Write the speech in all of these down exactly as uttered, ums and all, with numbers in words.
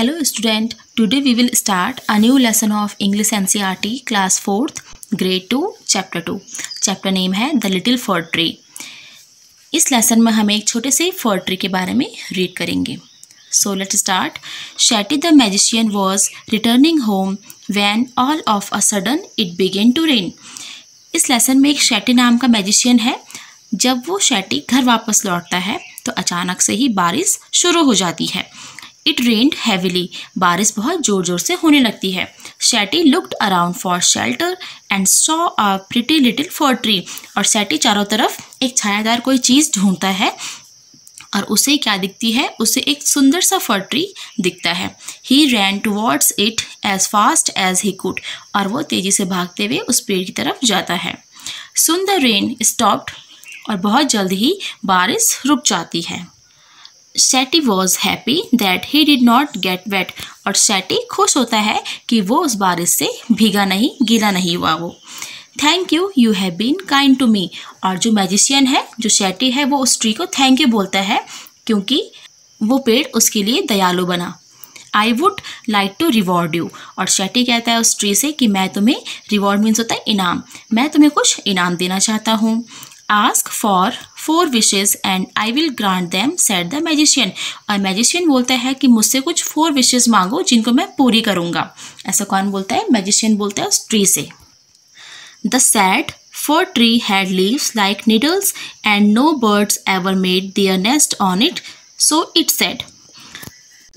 Hello student, today we will start a new lesson of English N C E R T class fourth grade two chapter two. Chapter name है The Little Fir Tree. इस lesson में हम एक छोटे से फर tree के बारे में रीड करेंगे. So let's start. Shetty the magician was returning home when all of a sudden it began to rain. इस लेसन में एक शेट्टी नाम का मैजिशियन है. जब वो शेट्टी घर वापस लौटता है तो अचानक से ही बारिश शुरू हो जाती है. It rained heavily. बारिश बहुत जोर जोर से होने लगती है. Shetty looked around for shelter and saw a pretty little fir tree. और शेट्टी चारों तरफ एक छायादार कोई चीज़ ढूंढता है और उसे क्या दिखती है, उसे एक सुंदर सा फर ट्री दिखता है. He ran towards it as fast as he could. और वो तेज़ी से भागते हुए उस पेड़ की तरफ जाता है. Soon the rain stopped. और बहुत जल्द ही बारिश रुक जाती है. Shetty was happy that he did not get wet. और शेट्टी खुश होता है कि वो उस बारिश से भीगा नहीं, गीला नहीं हुआ. वो thank you you have been kind to me. और जो मैजिशियन है, जो शेट्टी है, वो उस ट्री को थैंक यू बोलता है क्योंकि वो पेड़ उसके लिए दयालु बना. I would like to reward you. और शेट्टी कहता है उस ट्री से कि मैं तुम्हें, रिवॉर्ड मीन्स होता है इनाम, मैं तुम्हें कुछ इनाम देना चाहता हूँ. Ask for four wishes and I will grant them said the magician. और मैजिशियन बोलता है कि मुझसे कुछ फोर विशेज़ मांगो जिनको मैं पूरी करूँगा. ऐसा कौन बोलता है? मैजिशियन बोलता है उस ट्री से. The sad fir tree had leaves like needles and no birds ever made their nest on it so it sad.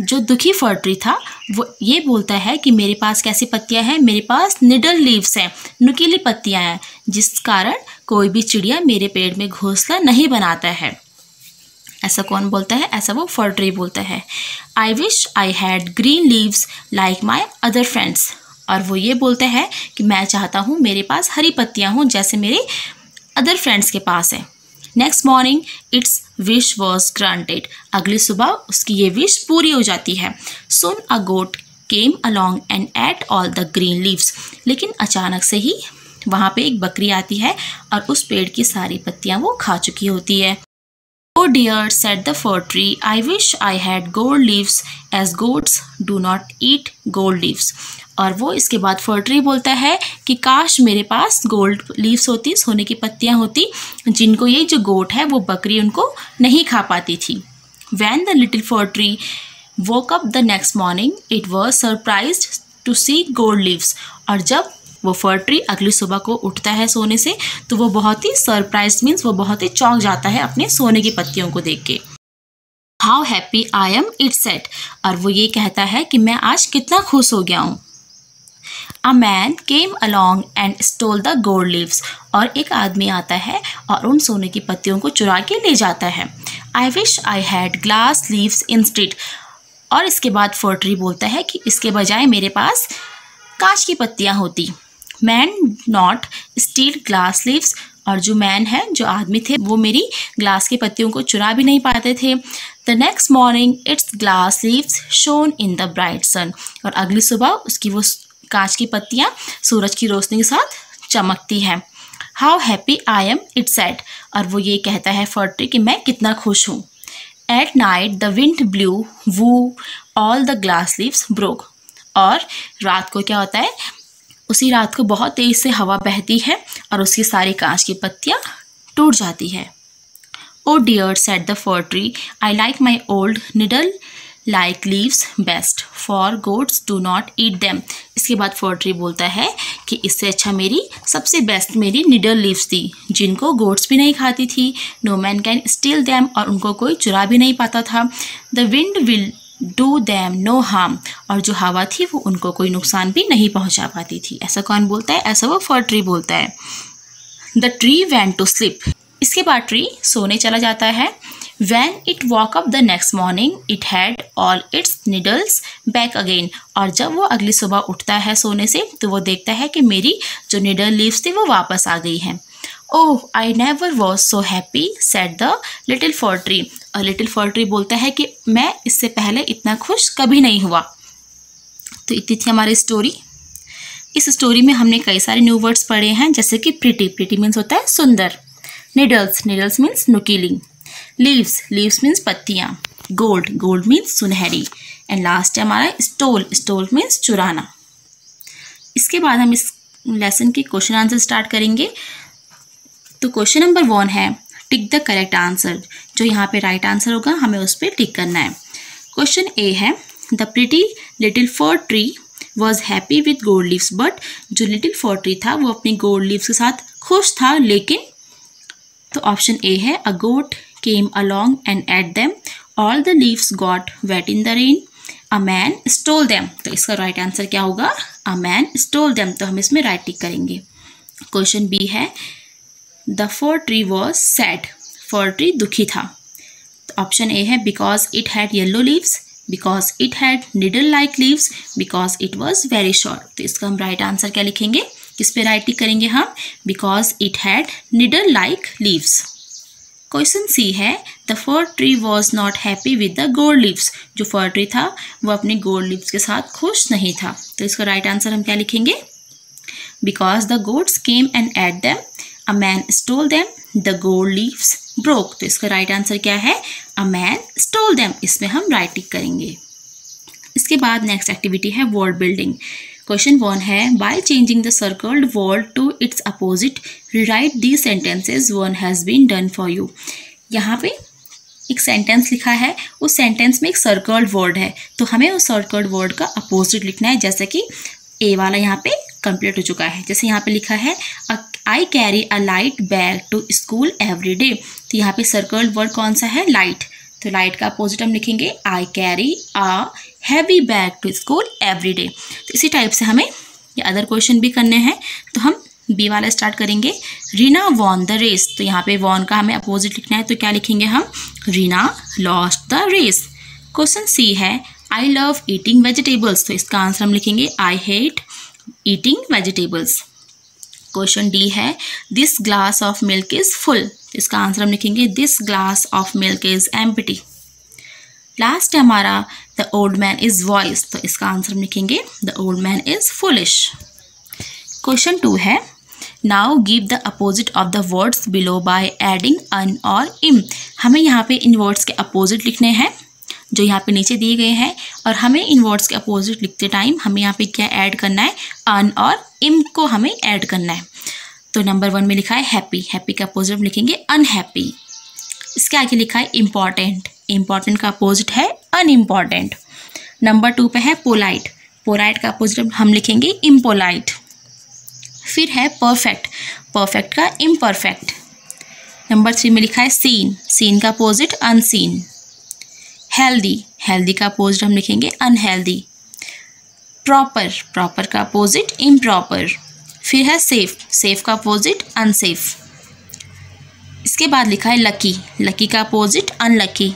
जो दुखी फर ट्री था वो ये बोलता है कि मेरे पास कैसी पत्तियां हैं, मेरे पास निडल लीव्स हैं, नुकीली पत्तियां हैं, जिस कारण कोई भी चिड़िया मेरे पेड़ में घोंसला नहीं बनाता है. ऐसा कौन बोलता है? ऐसा वो फर ट्री बोलता है. I wish I had green leaves like my other friends. और वो ये बोलता है कि मैं चाहता हूँ मेरे पास हरी पत्तियाँ हों जैसे मेरे अदर फ्रेंड्स के पास है. Next morning its wish was granted. अगली सुबह उसकी ये विश पूरी हो जाती है. Soon a goat came along and ate all the green leaves. लेकिन अचानक से ही वहाँ पे एक बकरी आती है और उस पेड़ की सारी पत्तियाँ वो खा चुकी होती है. Oh dear said the fir tree, I wish I had gold leaves as goats do not eat gold leaves. और वो इसके बाद फर ट्री बोलता है कि काश मेरे पास गोल्ड लीव्स होती, सोने की पत्तियां होती, जिनको ये जो गोट है वो बकरी उनको नहीं खा पाती थी. When the little fir tree woke up the next morning it was surprise to see gold leaves. और जब वो फर ट्री अगली सुबह को उठता है सोने से तो वो बहुत ही सरप्राइज मीन्स वो बहुत ही चौंक जाता है अपने सोने की पत्तियों को देख के. How happy I am it said. और वो ये कहता है कि मैं आज कितना खुश हो गया हूँ. A man came along and stole the gold leaves. और एक आदमी आता है और उन सोने की पत्तियों को चुरा के ले जाता है. I wish I had glass leaves instead. और इसके बाद फर ट्री बोलता है कि इसके बजाय मेरे पास कांच की पत्तियां होती. Man not steal glass leaves. और जो मैन है, जो आदमी थे, वो मेरी ग्लास की पत्तियों को चुरा भी नहीं पाते थे. The next morning its glass leaves shone in the bright sun. और अगली सुबह उसकी वो कांच की पत्तियां सूरज की रोशनी के साथ चमकती हैं. How happy I am it said. और वो ये कहता है फर ट्री कि मैं कितना खुश हूँ. At night the wind blew woo all the glass leaves broke. और रात को क्या होता है, उसी रात को बहुत तेज़ से हवा बहती है और उसकी सारी कांच की पत्तियाँ टूट जाती है. Oh dear said the fir tree, I like my old needle like leaves best for goats do not eat them. इसके बाद फर ट्री बोलता है कि इससे अच्छा मेरी सबसे बेस्ट मेरी निडल लीव्स थी जिनको गोट्स भी नहीं खाती थी. No man can steal them. और उनको कोई चुरा भी नहीं पाता था. The wind will do them no harm. और जो हवा थी वो उनको कोई नुकसान भी नहीं पहुंचा पाती थी. ऐसा कौन बोलता है? ऐसा वो फर ट्री बोलता है. The tree went to sleep. इसके बाद ट्री सोने चला जाता है. When it woke up the next morning, it had all its needles back again. और जब वो अगली सुबह उठता है सोने से तो वो देखता है कि मेरी जो needle leaves थी वो वापस आ गई हैं. Oh, I never was so happy, said the little fir tree. और little fir tree बोलता है कि मैं इससे पहले इतना खुश कभी नहीं हुआ. तो इतनी थी हमारी स्टोरी. इस स्टोरी में हमने कई सारे न्यू वर्ड्स पढ़े हैं जैसे कि pretty. Pretty मीन्स होता है सुंदर. Needles. Needles मीन्स नुकीली. लीव्स लीव्स मीन्स पत्तियाँ. गोल्ड, गोल्ड मीन्स सुनहरी। एंड लास्ट है हमारा स्टोल, स्टोल मीन्स चुराना। इसके बाद हम इस लेसन के क्वेश्चन आंसर स्टार्ट करेंगे। तो क्वेश्चन नंबर वन है टिक द करेक्ट आंसर। जो यहाँ पे राइट आंसर होगा हमें उस पर टिक करना है। क्वेश्चन ए है the pretty little fir tree was happy with gold leaves, but जो लिटिल फॉर ट्री था वो अपनी गोल्ड लीव्स के साथ खुश था लेकिन। तो ऑप्शन ए है a goat came along and ate them, all the leaves got wet in the rain, a man stole them. तो इसका राइट right आंसर क्या होगा? A man stole them. तो हम इसमें राइट right टिक करेंगे। Question B है the fir tree was sad, fir tree दुखी था। तो ऑप्शन ए है because it had yellow leaves, because it had needle like leaves, because it was very short. तो इसका हम राइट right आंसर क्या लिखेंगे? किस पे राइट टिक करेंगे हम? Because it had needle like leaves. Question C है the fir tree was not happy with the gold leaves. जो फॉर ट्री था वो अपने गोल्ड लीव्स के साथ खुश नहीं था। तो इसका राइट right आंसर हम क्या लिखेंगे? Because the goats came and ate them, a man stole them, the gold leaves broke. तो इसका राइट right आंसर क्या है? A man stole them. इसमें हम राइट right टिक करेंगे। इसके बाद नेक्स्ट एक्टिविटी है वर्ड बिल्डिंग। क्वेश्चन वन है by changing the circled word to its opposite rewrite the sentences one has been done for you. यहाँ पे एक सेंटेंस लिखा है, उस सेंटेंस में एक सर्कल्ड वर्ड है तो हमें उस सर्कल्ड वर्ड का अपोजिट लिखना है। जैसे कि ए वाला यहाँ पे कंप्लीट हो चुका है। जैसे यहाँ पे लिखा है I carry a light bag to school every day. तो यहाँ पे सर्कल्ड वर्ड कौन सा है? लाइट। तो लाइट का अपोजिट हम लिखेंगे I carry a heavy bag to school every day. तो इसी टाइप से हमें ये अदर क्वेश्चन भी करने हैं। तो हम बी वाला स्टार्ट करेंगे, रीना वॉन द रेस। तो यहाँ पे वॉन का हमें अपोजिट लिखना है तो क्या लिखेंगे हम? Reena lost the race. Question C है आई लव ईटिंग वेजिटेबल्स। तो इसका आंसर हम लिखेंगे I hate eating vegetables. Question D है this glass of milk is full. इसका आंसर हम लिखेंगे this glass of milk is empty. Last है हमारा the old man is wise. तो इसका आंसर हम लिखेंगे the old man is foolish. Question two है now give the opposite of the words below by adding un और im. हमें यहाँ पे इन वर्ड्स के अपोजिट लिखने हैं जो यहाँ पे नीचे दिए गए हैं, और हमें इन वर्ड्स के अपोजिट लिखते टाइम हमें यहाँ पे क्या ऐड करना है? अन और इम को हमें ऐड करना है। तो नंबर वन में लिखा है हैप्पी, हैप्पी का अपोजिट हम लिखेंगे अनहैप्पी। इसके आगे लिखा है इम्पॉर्टेंट, इम्पॉर्टेंट का अपोजिट है अनइम्पॉर्टेंट। नंबर टू पे है पोलाइट, पोलाइट का अपोजिट हम लिखेंगे इम्पोलाइट। फिर है परफेक्ट, परफेक्ट का इम्परफेक्ट। नंबर थ्री में लिखा है सीन, सीन का अपोजिट अनसीन। हेल्दी, हेल्दी का अपोजिट हम लिखेंगे अनहेल्दी। प्रॉपर, प्रॉपर का अपोजिट इम्प्रॉपर। फिर है सेफ, सेफ का अपोजिट अनसेफ। इसके बाद लिखा है लकी, लकी का अपोजिट अनलकी।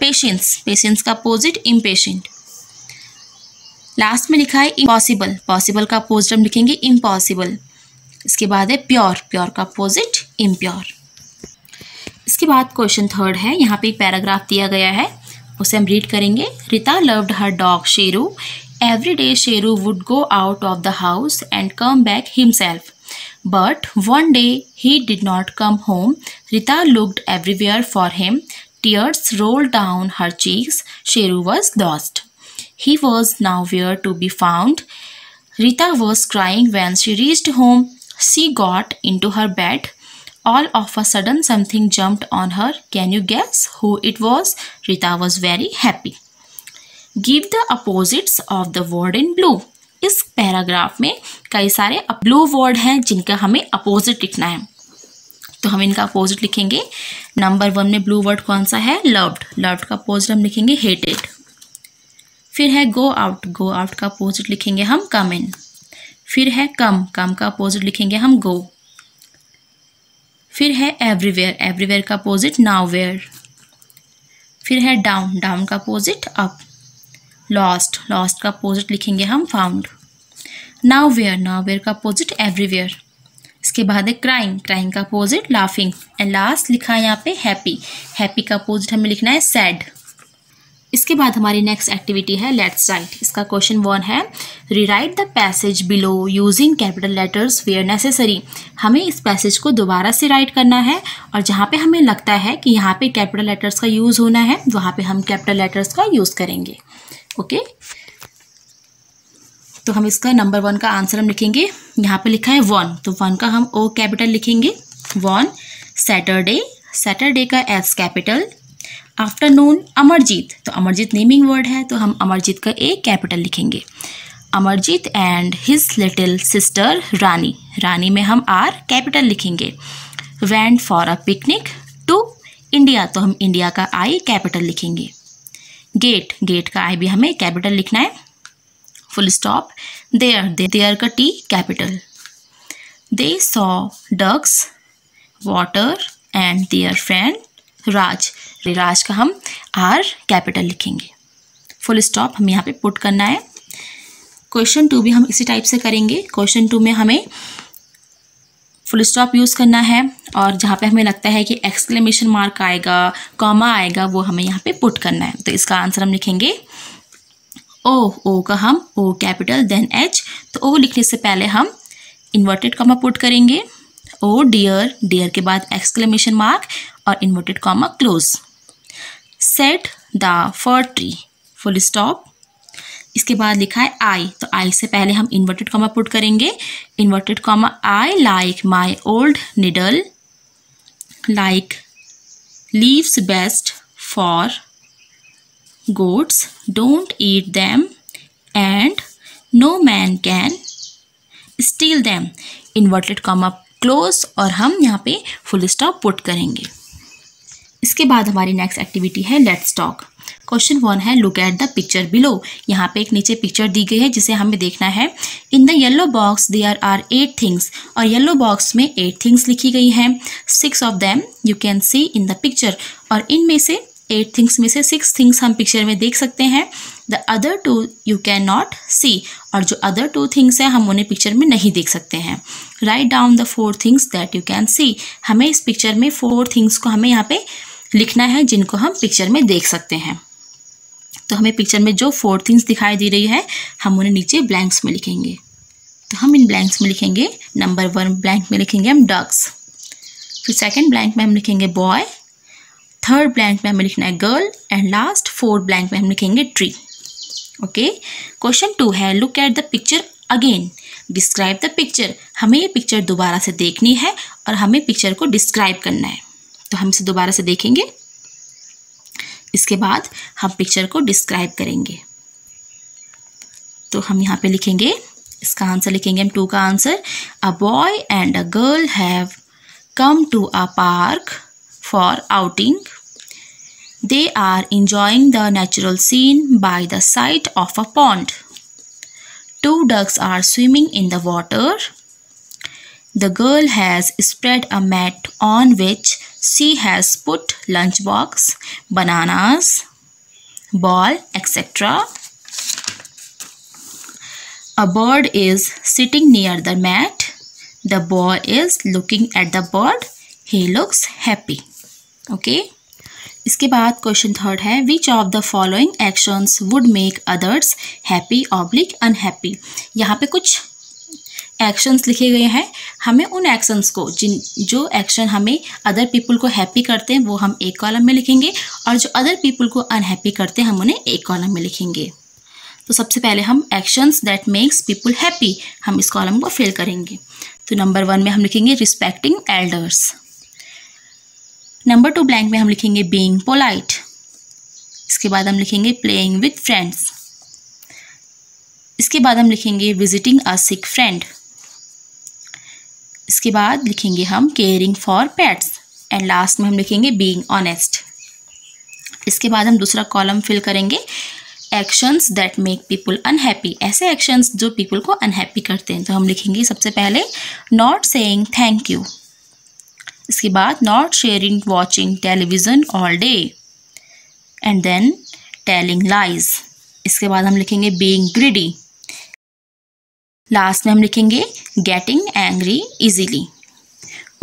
पेशेंस, पेशेंस का अपोजिट इम्पेशेंट। लास्ट में लिखा है इम्पॉसिबल, पॉसिबल का अपोजिट हम लिखेंगे इम्पॉसिबल। इसके बाद है प्योर, प्योर का अपोजिट इम्प्योर। इसके बाद क्वेश्चन थर्ड है, यहाँ पे एक पैराग्राफ दिया गया है उसे हम रीड करेंगे। Rita loved her dog Sheru, every day Sheru would go out of the house and come back himself, but one day he did not come home, Rita looked everywhere for him, tears rolled down her cheeks, Sheru was lost, he was nowhere to be found, Rita was crying when she reached home, she got into her bed, all of a sudden something jumped on her, can you guess who it was? Rita was very happy. Give the opposites of the word in blue. इस paragraph में कई सारे Blue World हैं जिनका हमें opposite लिखना है, तो हम इनका अपोजिट लिखेंगे। नंबर वन में ब्लू वर्ड कौन सा है? लव्ड, लव्ड का अपोजिट हम लिखेंगे हेटेड। फिर है गो आउट, गो आउट का अपोजिट लिखेंगे हम कम इन। फिर है कम, कम का अपोजिट लिखेंगे हम गो। फिर है एवरीवेयर, एवरीवेयर का अपोजिट नाउवेयर। फिर है डाउन, डाउन का अपोजिट अप। लॉस्ट, लॉस्ट का अपोजिट लिखेंगे हम फाउंड। नाउवेयर, नाउवेयर का अपोजिट एवरीवेयर। इसके बाद है क्राइंग, क्राइंग का अपोजिट लाफिंग। एंड लास्ट लिखा है यहाँ पे हैप्पी, हैप्पी का अपोजिट हमें लिखना है सैड। इसके बाद हमारी नेक्स्ट एक्टिविटी है लेट्स राइट। इसका क्वेश्चन वन है rewrite the passage below using capital letters where necessary. हमें इस पैसेज को दोबारा से राइट करना है और जहाँ पे हमें लगता है कि यहाँ पे कैपिटल लेटर्स का यूज़ होना है वहाँ पे हम कैपिटल लेटर्स का यूज़ करेंगे। ओके, तो हम इसका नंबर वन का आंसर हम लिखेंगे। यहाँ पर लिखा है वन, तो वन का हम ओ कैपिटल लिखेंगे। वन सैटरडे, सैटरडे का एस कैपिटल। आफ्टरनून अमरजीत, तो अमरजीत नेमिंग वर्ड है तो हम अमरजीत का ए कैपिटल लिखेंगे। Amarjeet and his little sister Rani, Rani में हम आर कैपिटल लिखेंगे। Went for a picnic to India, तो हम इंडिया का आई कैपिटल लिखेंगे। गेट, गेट का आई भी हमें कैपिटल लिखना है। Full stop. देयर, देयर का T capital. They saw ducks water and their friend Raj, Raj का हम आर कैपिटल लिखेंगे। फुल स्टॉप हम यहाँ पे पुट करना है। क्वेश्चन टू भी हम इसी टाइप से करेंगे। क्वेश्चन टू में हमें फुल स्टॉप यूज़ करना है और जहाँ पे हमें लगता है कि एक्सक्लेमेशन मार्क आएगा, कॉमा आएगा, वो हमें यहाँ पे पुट करना है। तो इसका आंसर हम लिखेंगे ओ, ओ का हम ओ कैपिटल देन एच, तो ओ लिखने से पहले हम इन्वर्टेड कॉमा पुट करेंगे। ओ डियर, डियर के बाद एक्सक्लेमेशन मार्क और inverted comma close. Set the fir tree, full stop. इसके बाद लिखा है आई, तो आई से पहले हम इन्वर्टेड कॉमा पुट करेंगे। Inverted comma I like my old needle, like leaves best for goats, don't eat them and no man can steal them, inverted comma close और हम यहाँ पे फुल स्टॉप पुट करेंगे। इसके बाद हमारी नेक्स्ट एक्टिविटी है लेट्स टॉक। क्वेश्चन वन है look at the picture below. यहाँ पे एक नीचे पिक्चर दी गई है जिसे हमें देखना है। In the yellow box there are eight things, और येलो बॉक्स में एट थिंग्स लिखी गई हैं। Six of them you can see in the picture, और इनमें से एट थिंग्स में से सिक्स थिंग्स हम पिक्चर में देख सकते हैं। The other two you can not see, और जो अदर टू थिंग्स हैं हम उन्हें पिक्चर में नहीं देख सकते हैं। Write down the four things that you can see, हमें इस पिक्चर में फोर थिंग्स को हमें यहाँ पे लिखना है जिनको हम पिक्चर में देख सकते हैं। तो हमें पिक्चर में जो फोर थिंग्स दिखाई दे रही है हम उन्हें नीचे ब्लैंक्स में लिखेंगे। तो हम इन ब्लैंक्स में लिखेंगे, नंबर वन ब्लैंक में लिखेंगे हम डक्स, फिर सेकेंड ब्लैंक में हम लिखेंगे बॉय, थर्ड ब्लैंक में हमें लिखना है girl, and last fourth blank में हम लिखेंगे ट्री। ओके, क्वेश्चन टू है look at the picture again describe the picture. हमें ये पिक्चर दोबारा से देखनी है और हमें पिक्चर को डिस्क्राइब करना है। तो हम इसे दोबारा से देखेंगे, इसके बाद हम पिक्चर को डिस्क्राइब करेंगे। तो हम यहाँ पे लिखेंगे, इसका आंसर लिखेंगे हम टू का answer. A boy and a girl have come to a park for outing, they are enjoying the natural scene by the sight of a pond. Two ducks are swimming in the water. The girl has spread a mat on which she has put lunchbox, bananas, ball, et cetera. A bird is sitting near the mat. The boy is looking at the bird. He looks happy. Okay. इसके बाद question third है which of the following actions would make others happy oblique unhappy. यहाँ पे कुछ actions लिखे गए हैं, हमें उन एक्शंस को जिन जो एक्शन हमें अदर पीपल को हैप्पी करते हैं वो हम एक कॉलम में लिखेंगे, और जो अदर पीपल को अनहैप्पी करते हैं हम उन्हें एक कॉलम में लिखेंगे। तो सबसे पहले हम actions that makes people happy, हम इस कॉलम को फिल करेंगे। तो नंबर वन में हम लिखेंगे respecting elders, number two blank में हम लिखेंगे बीइंग पोलाइट, इसके बाद हम लिखेंगे प्लेइंग विथ फ्रेंड्स, इसके बाद हम लिखेंगे विजिटिंग अ सिक फ्रेंड, इसके बाद लिखेंगे हम caring for pets, and last में हम लिखेंगे बीइंग ऑनेस्ट। इसके बाद हम दूसरा कॉलम फिल करेंगे actions that make people unhappy, ऐसे एक्शंस जो पीपल को अनहैप्पी करते हैं। तो हम लिखेंगे सबसे पहले नॉट सेइंग थैंक यू, इसके बाद not sharing watching television all day, and then telling lies, इसके बाद हम लिखेंगे बीइंग ग्रीडी, लास्ट में हम लिखेंगे getting angry easily.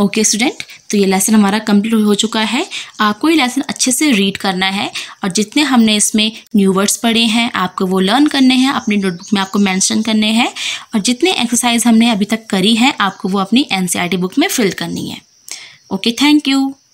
Okay student, तो ये लेसन हमारा कंप्लीट हो चुका है। आपको ये लेसन अच्छे से रीड करना है और जितने हमने इसमें न्यू वर्ड्स पढ़े हैं आपको वो लर्न करने हैं, अपनी नोटबुक में आपको मेंशन करने हैं और जितने एक्सरसाइज हमने अभी तक करी हैं आपको वो अपनी एनसीईआरटी बुक में फिल करनी है। Okay, thank you.